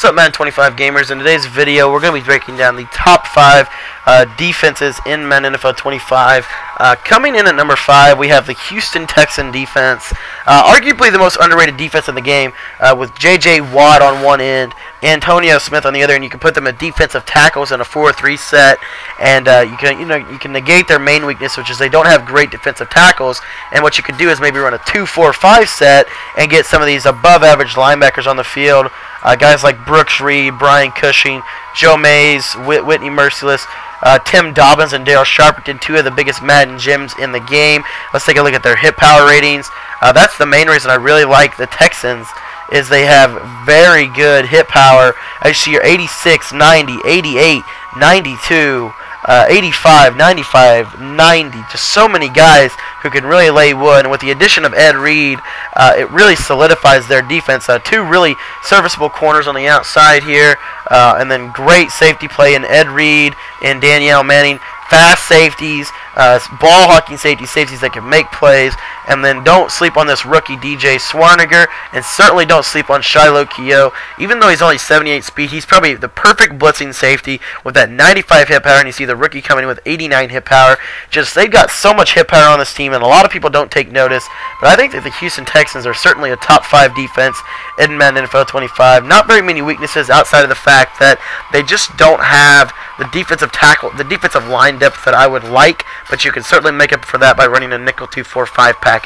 What's up, Madden 25 gamers? In today's video, we're going to be breaking down the top 5 defenses in Madden NFL 25. Coming in at number 5, we have the Houston Texans defense, arguably the most underrated defense in the game, with JJ Watt on one end, Antonio Smith on the other, and you can put them at defensive tackles in a 4-3 set, and you can negate their main weakness, which is they don't have great defensive tackles. And what you could do is maybe run a 2-4-5 set and get some of these above-average linebackers on the field, guys like Brooks Reed, Brian Cushing, Joe Mays, Whitney Merciless, Tim Dobbins, and Darryl Sharpton, two of the biggest Madden gems in the game. Let's take a look at their hit power ratings. That's the main reason I really like the Texans, is they have very good hit power. Actually, you're 86, 90, 88, 92, 85, 95, 90. Just so many guys who can really lay wood. And with the addition of Ed Reed, it really solidifies their defense. Two really serviceable corners on the outside here, and then great safety play in Ed Reed and Danielle Manning. Fast safeties, ball-hawking safeties that can make plays. And then don't sleep on this rookie DJ Swarniger, and certainly don't sleep on Shiloh Keyo. Even though he's only 78 speed, he's probably the perfect blitzing safety with that 95 hit power, and you see the rookie coming in with 89 hit power. Just, they've got so much hit power on this team, and a lot of people don't take notice. But I think that the Houston Texans are certainly a top 5 defense in Madden NFL 25. Not very many weaknesses outside of the fact that they just don't have the defensive tackle, the defensive line depth that I would like, but you can certainly make up for that by running a nickel 2-4-5 package.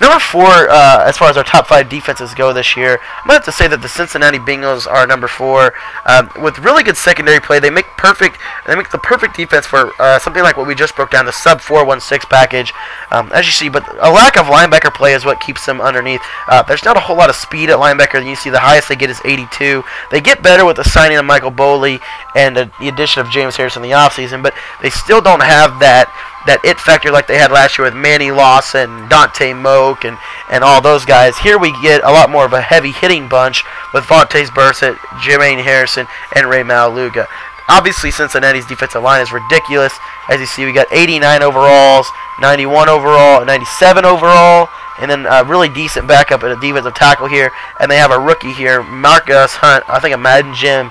Number 4, as far as our top 5 defenses go this year, I'm going to have to say that the Cincinnati Bengals are number 4. With really good secondary play, they make the perfect defense for something like what we just broke down, the sub-416 package, as you see. But a lack of linebacker play is what keeps them underneath. There's not a whole lot of speed at linebacker. You see the highest they get is 82. They get better with the signing of Michael Boley and the addition of James Harrison in the offseason, but they still don't have that it factor like they had last year with Manny Lawson, Dante Moak, and all those guys. Here we get a lot more of a heavy-hitting bunch with Vontaze Bursett, Jermaine Harrison, and Ray Maluga. Obviously, Cincinnati's defensive line is ridiculous. As you see, we got 89 overalls, 91 overall, 97 overall, and then a really decent backup at a defensive tackle here. And they have a rookie here, Marcus Hunt, I think a Madden gem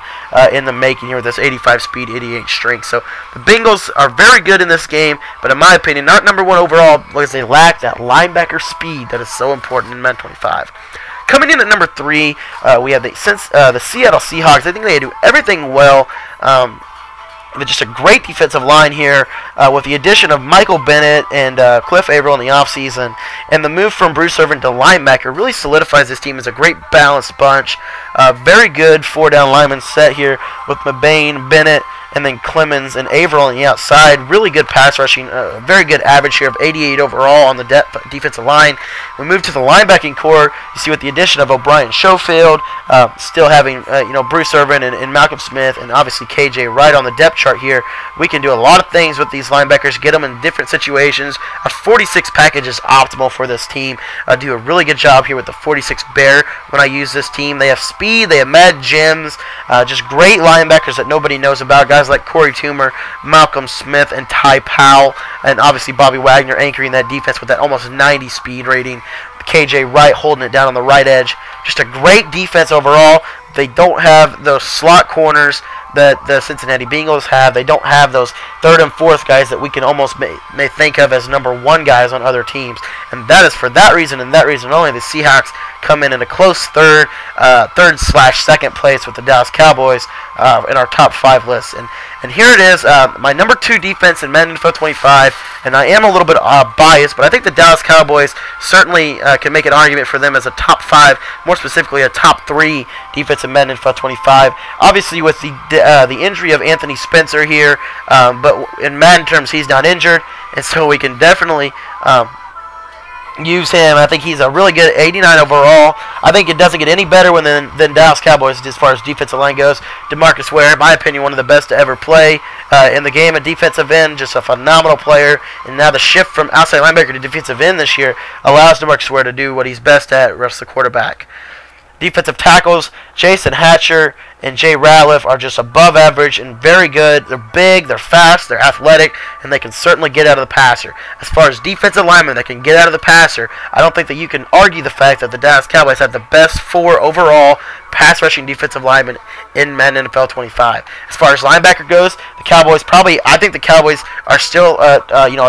in the making here, with this 85 speed, 88 strength. So the Bengals are very good in this game, but in my opinion, not number 1 overall, because they lack that linebacker speed that is so important in Madden 25. Coming in at number 3, we have the Seattle Seahawks. I think they do everything well. Just a great defensive line here, with the addition of Michael Bennett and Cliff Averill in the offseason. And the move from Bruce Irvin to linebacker really solidifies this team as a great balanced bunch. Very good 4-down lineman set here with McBain, Bennett, and then Clemens and Averill on the outside. Really good pass rushing. Very good average here of 88 overall on the defensive line. We move to the linebacking core. You see, with the addition of O'Brien Schofield, still having Bruce Irvin and Malcolm Smith, and obviously KJ Wright on the depth chart here. We can do a lot of things with these linebackers. Get them in different situations. A 46 package is optimal for this team. Do a really good job here with the 46 Bear. When I use this team, they have speed. They have mad gems. Just great linebackers that nobody knows about. Guys like Corey Toomer, Malcolm Smith, and Ty Powell, and obviously Bobby Wagner anchoring that defense with that almost 90 speed rating. KJ Wright holding it down on the right edge. Just a great defense overall. They don't have those slot corners that the Cincinnati Bengals have. They don't have those 3rd and 4th guys that we can almost may think of as number 1 guys on other teams. And that is for that reason, and that reason only, the Seahawks come in a close third/second place with the Dallas Cowboys in our top 5 list. And here it is, my number 2 defense in Madden NFL 25. And I am a little bit biased, but I think the Dallas Cowboys certainly can make an argument for them as a top 5, more specifically a top 3 defense in Madden NFL 25. Obviously, with the injury of Anthony Spencer here, but in Madden terms, he's not injured, and so we can definitely use him. I think he's a really good 89 overall. I think it doesn't get any better than Dallas Cowboys as far as defensive line goes. DeMarcus Ware, in my opinion, one of the best to ever play in the game at defensive end. Just a phenomenal player. And now the shift from outside linebacker to defensive end this year allows DeMarcus Ware to do what he's best at, rush the quarterback. Defensive tackles, Jason Hatcher and Jay Ratliff are just above average and very good. They're big, they're fast, they're athletic, and they can certainly get out of the passer. As far as defensive linemen that can get out of the passer, I don't think that you can argue the fact that the Dallas Cowboys have the best 4 overall pass rushing defensive linemen in Madden NFL 25. As far as linebacker goes, the Cowboys probably, I think the Cowboys are still a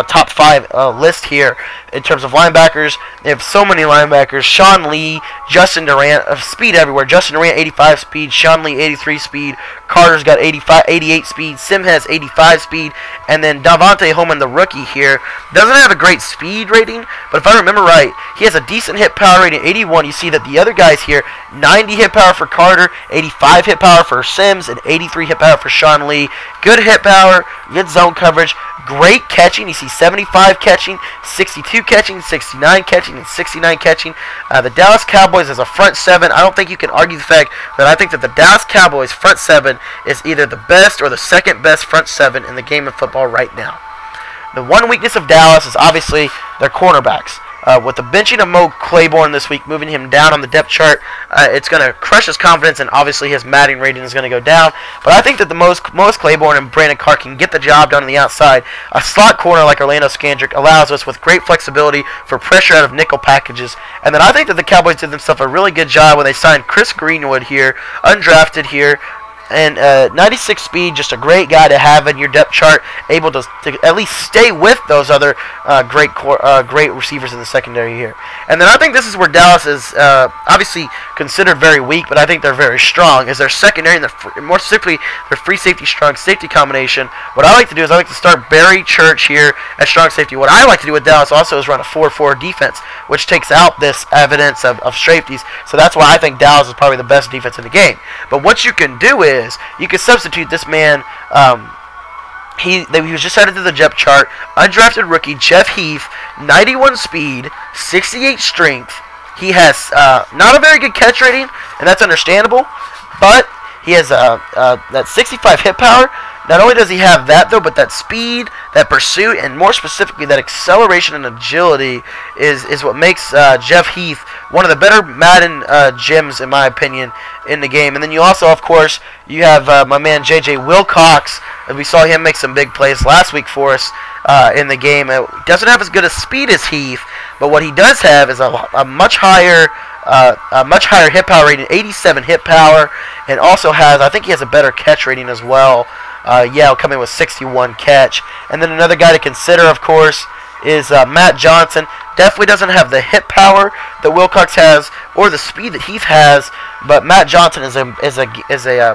top 5 list here in terms of linebackers. They have so many linebackers. Sean Lee, Justin Durant, of speed everywhere. Justin Durant 85 speed, Sean Lee 83 speed, Carter's got 88 speed, Sim has 85 speed, and then Davante Holman, the rookie here, doesn't have a great speed rating, but if I remember right, he has a decent hit power rating, 81. You see that the other guys here, 90 hit power for Carter, 85 hit power for Sims, and 83 hit power for Sean Lee. Good hit power, good zone coverage, great catching. You see 75 catching, 62 catching, 69 catching, and 69 catching. The Dallas Cowboys is a front 7. I don't think you can argue the fact that I think that the Dallas Cowboys front 7 is either the best or the second best front 7 in the game of football right now. The one weakness of Dallas is obviously their cornerbacks. With the benching of Mo Claiborne this week, moving him down on the depth chart, it's going to crush his confidence, and obviously his matting rating is going to go down. But I think that the most Claiborne and Brandon Carr can get the job done on the outside. A slot corner like Orlando Skandrick allows us with great flexibility for pressure out of nickel packages. And then I think that the Cowboys did themselves a really good job when they signed Chris Greenwood here, undrafted here. And 96 speed, just a great guy to have in your depth chart, able to at least stay with those other great receivers in the secondary here. And then I think this is where Dallas is obviously considered very weak, but I think they're very strong, is their secondary and more simply their free safety, strong safety combination. What I like to do is I like to start Barry Church here at strong safety. What I like to do with Dallas also is run a 4-4 defense, which takes out this evidence of safeties. So that's why I think Dallas is probably the best defense in the game. But what you can do is you could substitute this man. He was just added to the depth chart. Undrafted rookie Jeff Heath, 91 speed, 68 strength. He has not a very good catch rating, and that's understandable. But he has that 65 hit power. Not only does he have that, though, but that speed, that pursuit, and more specifically that acceleration and agility is what makes Jeff Heath one of the better Madden gems, in my opinion, in the game. And then you also, of course, you have my man JJ Wilcox, and we saw him make some big plays last week for us in the game. It doesn't have as good a speed as Heath, but what he does have is a much higher hit power rating, 87 hit power, and also has, I think he has a better catch rating as well. He'll come in with 61 catch. And then another guy to consider, of course, is Matt Johnson. Definitely doesn't have the hit power that Wilcox has or the speed that Heath has, but Matt Johnson is a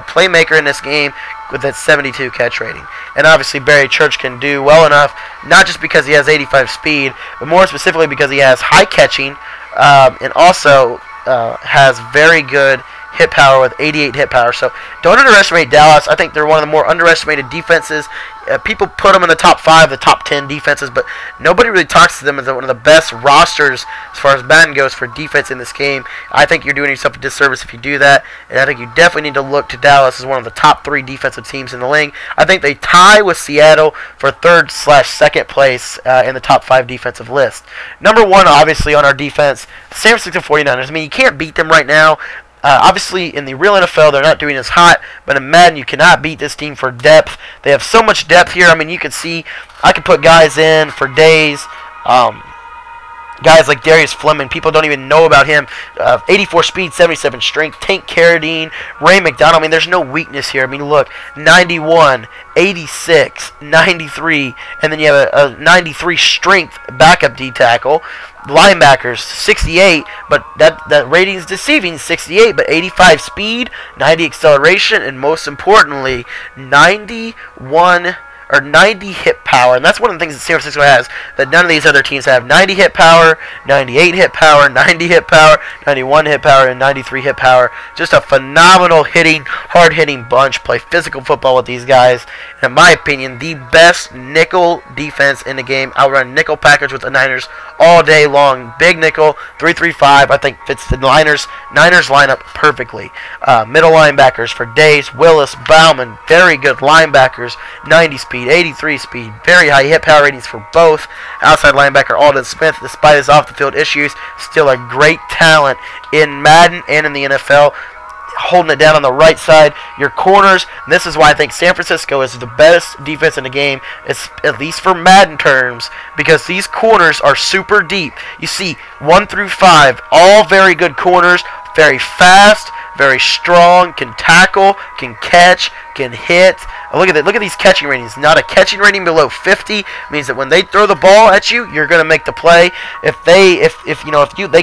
playmaker in this game with that 72 catch rating. And obviously Barry Church can do well enough, not just because he has 85 speed, but more specifically because he has high catching and also has very good hit power with 88 hit power. So don't underestimate Dallas. I think they're one of the more underestimated defenses. People put them in the top 5, the top 10 defenses, but nobody really talks to them as one of the best rosters as far as Madden goes for defense in this game. I think you're doing yourself a disservice if you do that, and I think you definitely need to look to Dallas as one of the top 3 defensive teams in the league. I think they tie with Seattle for 3rd/2nd place in the top 5 defensive list. Number 1, obviously, on our defense, the San Francisco 49ers. I mean, you can't beat them right now. Obviously, in the real NFL, they're not doing as hot, but in Madden, you cannot beat this team for depth. They have so much depth here. I mean, you can see I could put guys in for days. Guys like Darius Fleming, people don't even know about him. 84 speed, 77 strength, Tank Carradine, Ray McDonald. I mean, there's no weakness here. I mean, look, 91, 86, 93, and then you have a 93 strength backup D tackle. Linebackers, 68, but that rating's deceiving, 68, but 85 speed, 90 acceleration, and most importantly, 90 hit power. And that's one of the things that San Francisco has that none of these other teams have. 90 hit power, 98 hit power, 90 hit power, 91 hit power, and 93 hit power. Just a phenomenal hitting, hard-hitting bunch. Play physical football with these guys. And in my opinion, the best nickel defense in the game. I'll run nickel package with the Niners all day long. Big nickel, 3-3-5, I think fits the Niners lineup perfectly. Middle linebackers for days. Willis, Bauman, very good linebackers. 90 speed. 83 speed, very high hit power ratings for both. Outside linebacker Aldon Smith, despite his off-the-field issues, still a great talent in Madden and in the NFL. holding it down on the right side, your corners. And this is why I think San Francisco is the best defense in the game, at least for Madden terms, because these corners are super deep. You see 1 through 5, all very good corners, very fast, very strong, can tackle, can catch, can hit. And look at that. Look at these catching ratings. Not a catching rating below 50 means that when they throw the ball at you, you're going to make the play. If they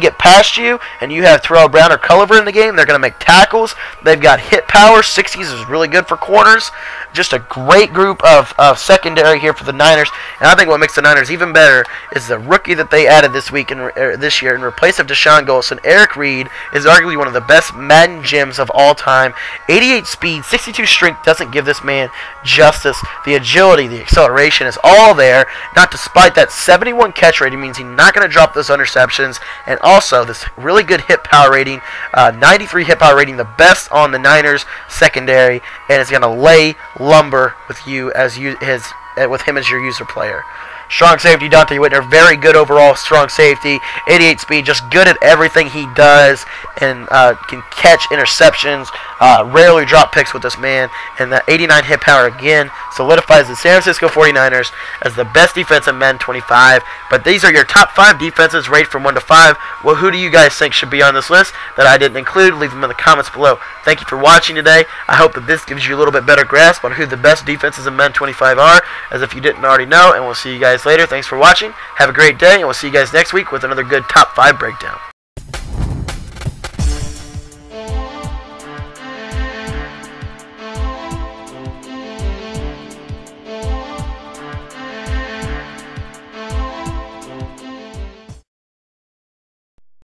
get past you and you have Terrell Brown or Culliver in the game, they're going to make tackles. They've got hit power. 60s is really good for corners. Just a great group of secondary here for the Niners. And I think what makes the Niners even better is the rookie that they added this week and this year in replace of Deshaun Golson. Ed Reed is arguably one of the best Madden gems of all time. 88 speed, 62 strength doesn't give this man justice. The agility, the acceleration is all there. Not despite that 71 catch rating means he's not going to drop those interceptions. And also this really good hit power rating, 93 hit power rating, the best on the Niners secondary, and it's going to lay lumber with you with him as your user player. Strong safety, Dante Whitner, very good overall strong safety, 88 speed, just good at everything he does, and can catch interceptions, rarely drop picks with this man, and that 89 hit power again solidifies the San Francisco 49ers as the best defense in Madden 25, but these are your top 5 defenses rated from 1 to 5. Well, who do you guys think should be on this list that I didn't include? Leave them in the comments below. Thank you for watching today. I hope that this gives you a little bit better grasp on who the best defenses in Madden 25 are, as if you didn't already know, and we'll see you guys later. Thanks for watching. Have a great day, and we'll see you guys next week with another good top 5 breakdown.